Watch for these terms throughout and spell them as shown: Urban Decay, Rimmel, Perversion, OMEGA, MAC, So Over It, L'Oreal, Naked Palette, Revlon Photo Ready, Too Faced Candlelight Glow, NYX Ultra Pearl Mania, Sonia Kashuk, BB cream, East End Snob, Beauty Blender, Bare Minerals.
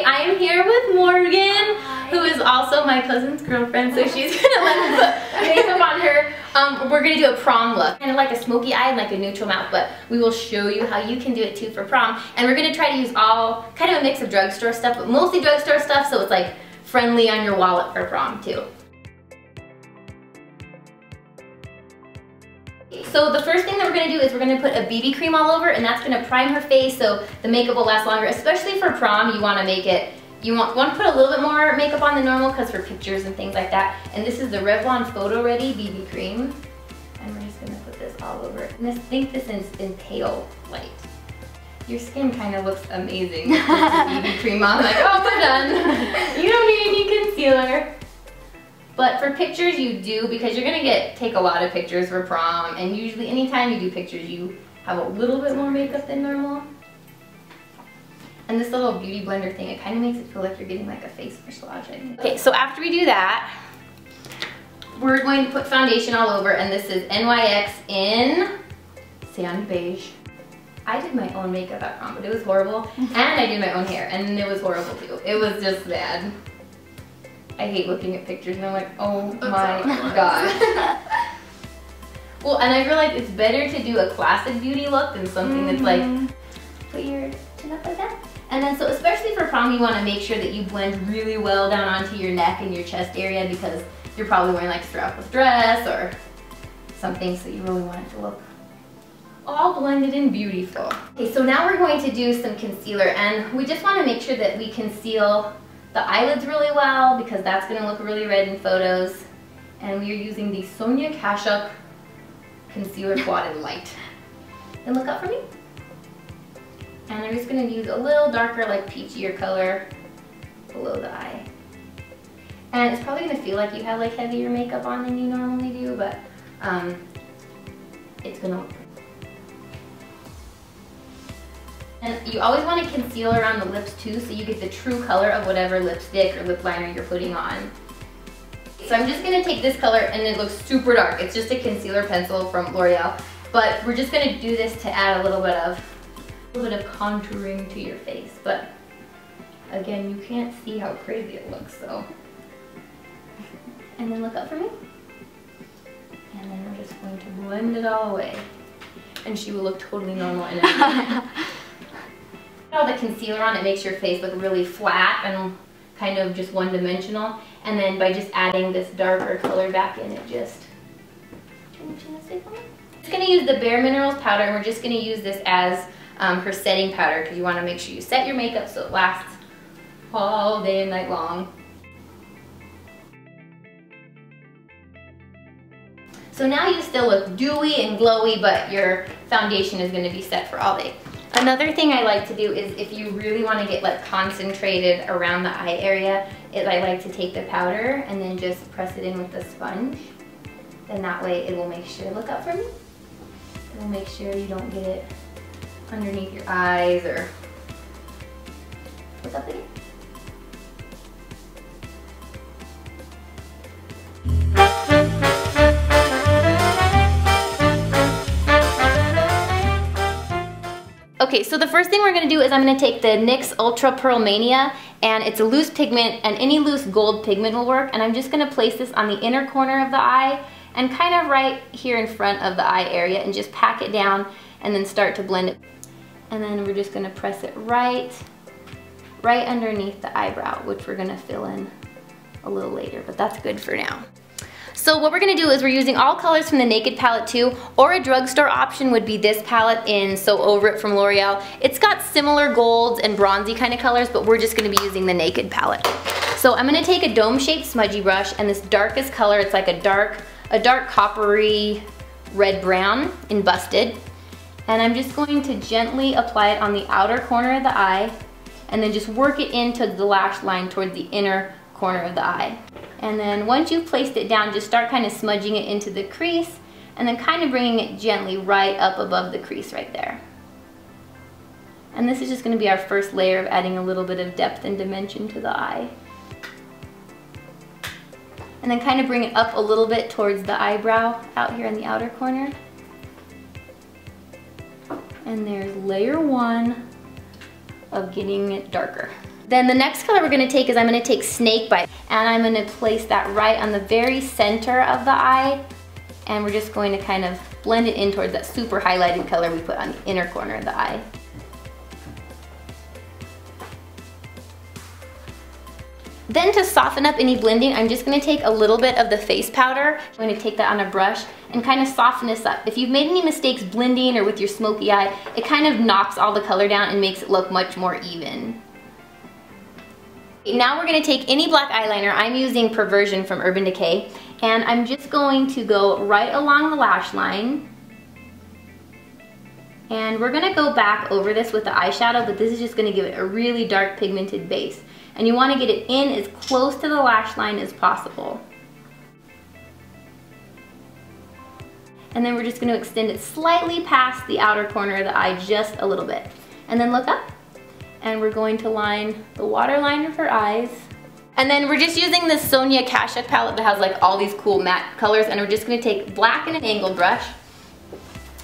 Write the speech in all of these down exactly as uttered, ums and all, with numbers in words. today. I am here with Morgan, who is also my cousin's girlfriend, so she's gonna let me put makeup on her. Um, we're gonna do a prom look, kind of like a smoky eye and like a neutral mouth, but we will show you how you can do it too for prom. And we're gonna try to use all, kind of a mix of drugstore stuff, but mostly drugstore stuff, so it's like friendly on your wallet for prom too. So the first thing that we're going to do is we're going to put a B B cream all over, and that's going to prime her face so the makeup will last longer. Especially for prom, you want to make it, you want, want to put a little bit more makeup on than normal because for pictures and things like that. And this is the Revlon Photo Ready B B cream. And we're just going to put this all over. And I think this is in pale light. Your skin kind of looks amazing with B B cream on. Like, oh, we're done. You don't need any concealer. But for pictures you do, because you're gonna get take a lot of pictures for prom, and usually anytime you do pictures you have a little bit more makeup than normal. And this little beauty blender thing, it kind of makes it feel like you're getting like a face massage. Okay, so after we do that, we're going to put foundation all over, and this is N Y X in Sand Beige. I did my own makeup at prom, but it was horrible, and I did my own hair, and it was horrible too. It was just bad. I hate looking at pictures and I'm like, oh my gosh. Well, and I realized it's better to do a classic beauty look than something mm-hmm. that's like, put your chin up like that. And then so especially for prom, you want to make sure that you blend really well down onto your neck and your chest area because you're probably wearing like a strapless dress or something, so you really want it to look all blended and beautiful. Okay, so now we're going to do some concealer, and we just want to make sure that we conceal the eyelids really well because that's going to look really red in photos. And we are using the Sonia Kashuk Concealer Quad in Light. And look up for me. And I'm just going to use a little darker, like peachier color below the eye. And it's probably going to feel like you have like heavier makeup on than you normally do, but um, it's going to look. And you always want to conceal around the lips too so you get the true color of whatever lipstick or lip liner you're putting on. So I'm just going to take this color, and it looks super dark. It's just a concealer pencil from L'Oreal. But we're just going to do this to add a little bit of a little bit of contouring to your face. But again, you can't see how crazy it looks, so. And then look up for me. And then we're just going to blend it all away. And she will look totally normal in it. All the concealer on, it makes your face look really flat and kind of just one-dimensional, and then by just adding this darker color back in, it just I'm just going to use the Bare Minerals powder, and we're just going to use this as um, her setting powder because you want to make sure you set your makeup so it lasts all day and night long. So now you still look dewy and glowy, but your foundation is going to be set for all day. Another thing I like to do is if you really want to get like concentrated around the eye area, is I like to take the powder and then just press it in with the sponge. And that way it will make sure, look up for me, it will make sure you don't get it underneath your eyes or, look up again. Okay, so the first thing we're going to do is I'm going to take the N Y X Ultra Pearl Mania, and it's a loose pigment, and any loose gold pigment will work, and I'm just going to place this on the inner corner of the eye and kind of right here in front of the eye area, and just pack it down and then start to blend it. And then we're just going to press it right, right underneath the eyebrow, which we're going to fill in a little later, but that's good for now. So what we're going to do is we're using all colors from the Naked Palette two, or a drugstore option would be this palette in So Over It from L'Oreal. It's got similar golds and bronzy kind of colors, but we're just going to be using the Naked Palette. So I'm going to take a dome-shaped smudgy brush, and this darkest color, it's like a dark, a dark coppery red-brown in Busted. And I'm just going to gently apply it on the outer corner of the eye, and then just work it into the lash line toward the inner corner of the eye. And then once you've placed it down, just start kind of smudging it into the crease, and then kind of bringing it gently right up above the crease right there. And this is just going to be our first layer of adding a little bit of depth and dimension to the eye. And then kind of bring it up a little bit towards the eyebrow out here in the outer corner. And there's layer one of getting it darker. Then the next color we're going to take is I'm going to take Snake Bite, and I'm going to place that right on the very center of the eye, and we're just going to kind of blend it in towards that super highlighted color we put on the inner corner of the eye. Then to soften up any blending, I'm just going to take a little bit of the face powder. I'm going to take that on a brush and kind of soften this up. If you've made any mistakes blending or with your smoky eye, it kind of knocks all the color down and makes it look much more even. Now we're going to take any black eyeliner. I'm using Perversion from Urban Decay, and I'm just going to go right along the lash line. And we're going to go back over this with the eyeshadow, but this is just going to give it a really dark pigmented base. And you want to get it in as close to the lash line as possible. And then we're just going to extend it slightly past the outer corner of the eye just a little bit. And then look up, and we're going to line the waterline of her eyes. And then we're just using this Sonia Kashuk palette that has like all these cool matte colors, and we're just going to take black and an angled brush,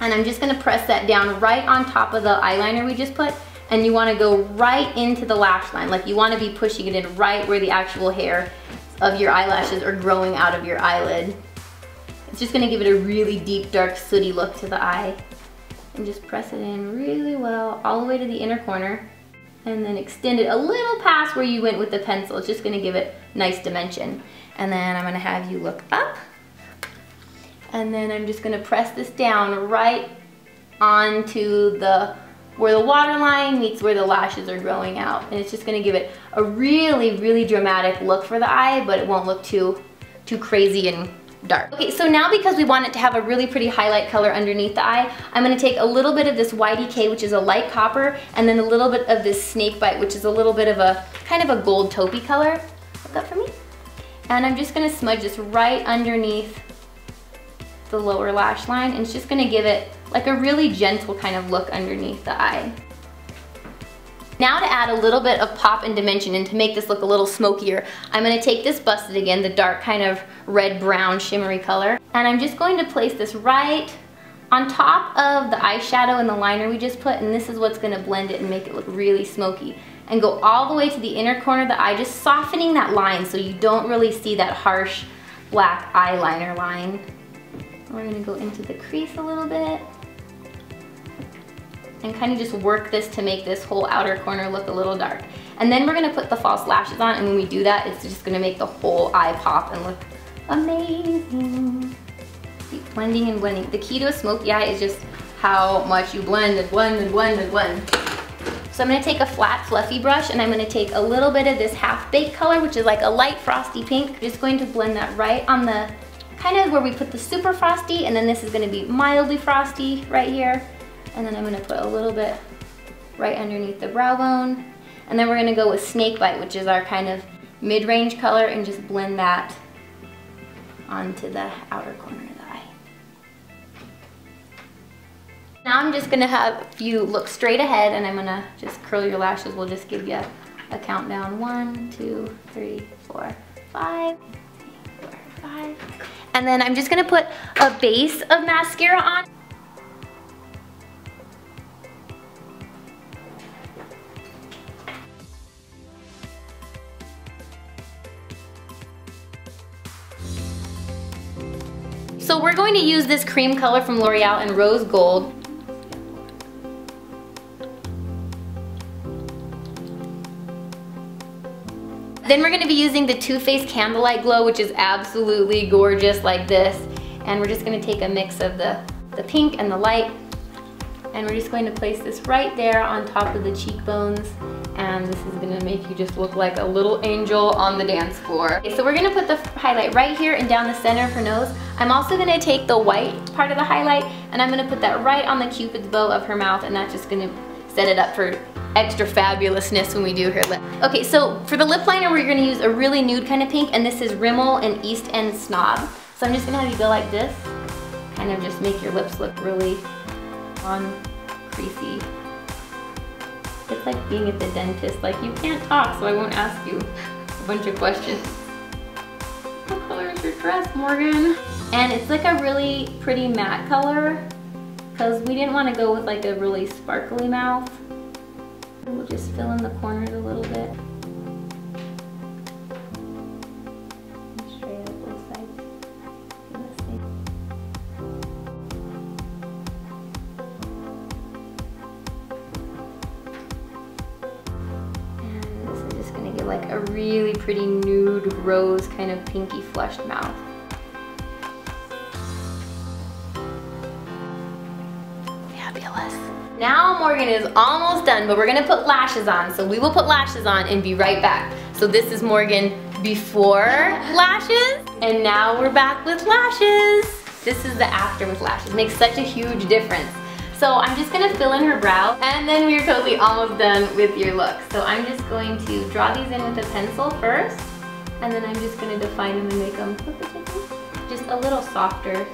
and I'm just going to press that down right on top of the eyeliner we just put. And you want to go right into the lash line. Like, you want to be pushing it in right where the actual hair of your eyelashes are growing out of your eyelid. It's just going to give it a really deep, dark, sooty look to the eye. And just press it in really well all the way to the inner corner. And then extend it a little past where you went with the pencil. It's just going to give it nice dimension. And then I'm going to have you look up. And then I'm just going to press this down right onto the where the waterline meets where the lashes are growing out. And it's just gonna give it a really, really dramatic look for the eye, but it won't look too, too crazy and dark. Okay, so now because we want it to have a really pretty highlight color underneath the eye, I'm gonna take a little bit of this Y D K, which is a light copper, and then a little bit of this Snake Bite, which is a little bit of a, kind of a gold taupey color. Look up for me. And I'm just gonna smudge this right underneath the lower lash line, and it's just gonna give it like a really gentle kind of look underneath the eye. Now to add a little bit of pop and dimension and to make this look a little smokier, I'm gonna take this Busted again, the dark kind of red-brown shimmery color, and I'm just going to place this right on top of the eyeshadow and the liner we just put, and this is what's gonna blend it and make it look really smoky. And go all the way to the inner corner of the eye, just softening that line so you don't really see that harsh black eyeliner line. We're gonna go into the crease a little bit and kind of just work this to make this whole outer corner look a little dark. And then we're gonna put the false lashes on, and when we do that, it's just gonna make the whole eye pop and look amazing. Keep blending and blending. The key to a smoky eye is just how much you blend and blend and blend and blend. So I'm gonna take a flat fluffy brush, and I'm gonna take a little bit of this Half-Baked color, which is like a light frosty pink. I'm just going to blend that right on the kind of where we put the super frosty, and then this is gonna be mildly frosty right here. And then I'm gonna put a little bit right underneath the brow bone. And then we're gonna go with Snake Bite, which is our kind of mid-range color, and just blend that onto the outer corner of the eye. Now I'm just gonna have you look straight ahead, and I'm gonna just curl your lashes. We'll just give you a, a countdown. One, two, three, four, five. And then I'm just gonna put a base of mascara on. So we're going to use this cream color from L'Oreal in Rose Gold. Then we're going to be using the Too Faced Candlelight Glow, which is absolutely gorgeous like this. And we're just going to take a mix of the, the pink and the light. And we're just going to place this right there on top of the cheekbones. And this is going to make you just look like a little angel on the dance floor. Okay, so we're going to put the highlight right here and down the center of her nose. I'm also going to take the white part of the highlight, and I'm going to put that right on the cupid's bow of her mouth. And that's just going to set it up for extra fabulousness when we do her lip. Okay, so for the lip liner, we're gonna use a really nude kind of pink, and this is Rimmel and East End Snob. So I'm just gonna have you go like this, kind of just make your lips look really on creasy. It's like being at the dentist, like you can't talk, so I won't ask you a bunch of questions. What color is your dress, Morgan? And it's like a really pretty matte color, because we didn't want to go with like a really sparkly mouth. We'll just fill in the corners a little bit. pretty nude rose kind of pinky flushed mouth. Fabulous. Now Morgan is almost done, but we're gonna put lashes on, so we will put lashes on and be right back. So this is Morgan before lashes, and now we're back with lashes. This is the after with lashes. Makes such a huge difference. So I'm just gonna fill in her brow, and then we're totally almost done with your look. So I'm just going to draw these in with a pencil first, and then I'm just gonna define them and make them just a little softer.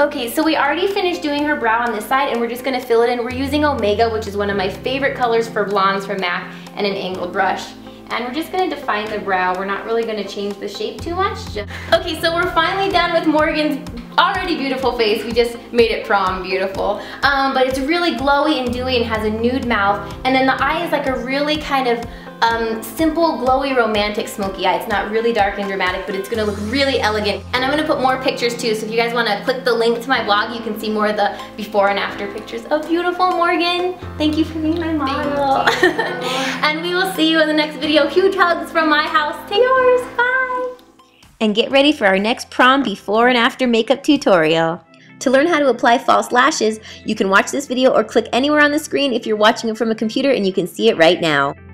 Okay, so we already finished doing her brow on this side, and we're just gonna fill it in. We're using Omega, which is one of my favorite colors for blondes from MAC, and an angled brush. And we're just gonna define the brow. We're not really gonna change the shape too much. Just... Okay, so we're finally done with Morgan's already beautiful face. We just made it prom beautiful. Um, but it's really glowy and dewy and has a nude mouth. And then the eye is like a really kind of um, simple, glowy, romantic smoky eye. It's not really dark and dramatic, but it's gonna look really elegant. And I'm gonna put more pictures too, so if you guys wanna click the link to my blog, you can see more of the before and after pictures of beautiful Morgan. Thank you for being my model. And we will see you in the next video. Huge hugs from my house to yours. Bye! And get ready for our next prom before and after makeup tutorial. To learn how to apply false lashes, you can watch this video or click anywhere on the screen if you're watching it from a computer, and you can see it right now.